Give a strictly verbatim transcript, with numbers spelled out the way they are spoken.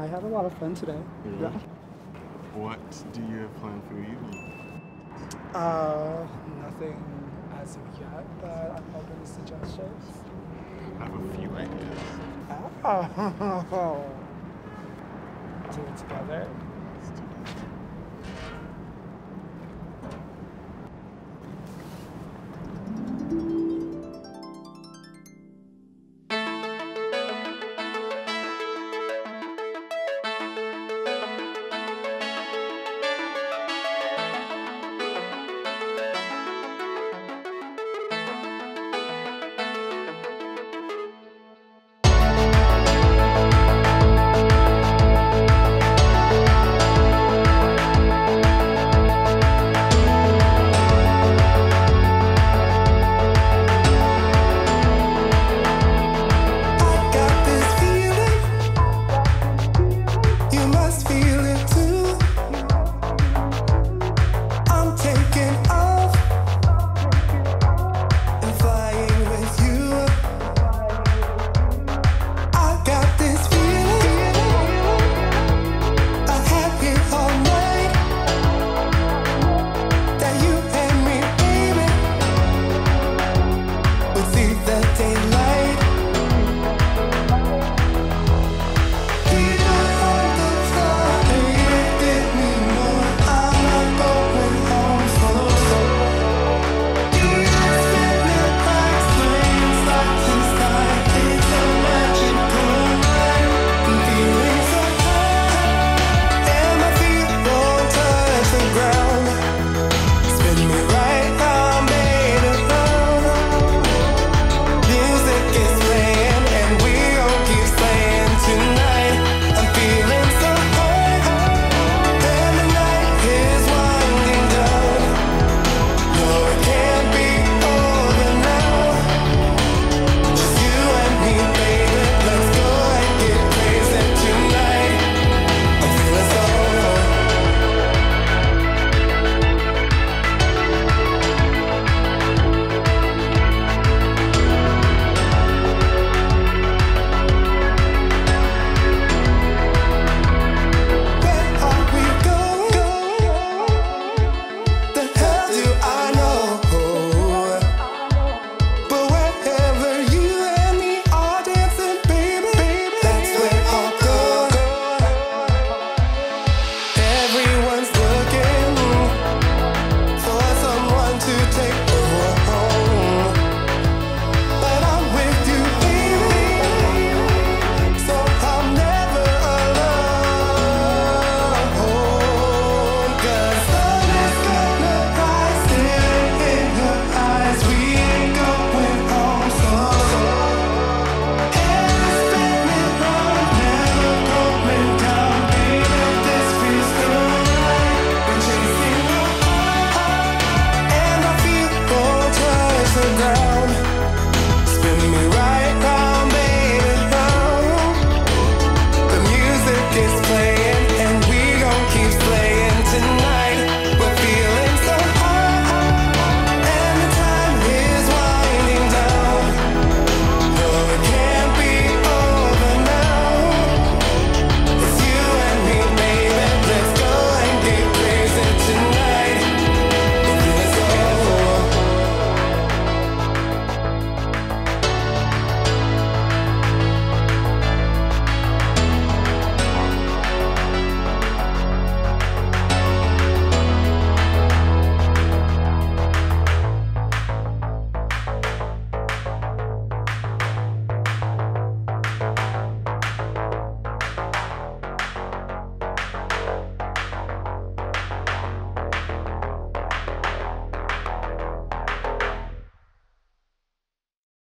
I had a lot of fun today. Really? Yeah. What do you have planned for your evening? Uh, nothing as of yet, but I'm open to suggestions. I have a few ideas. Oh. Do it together.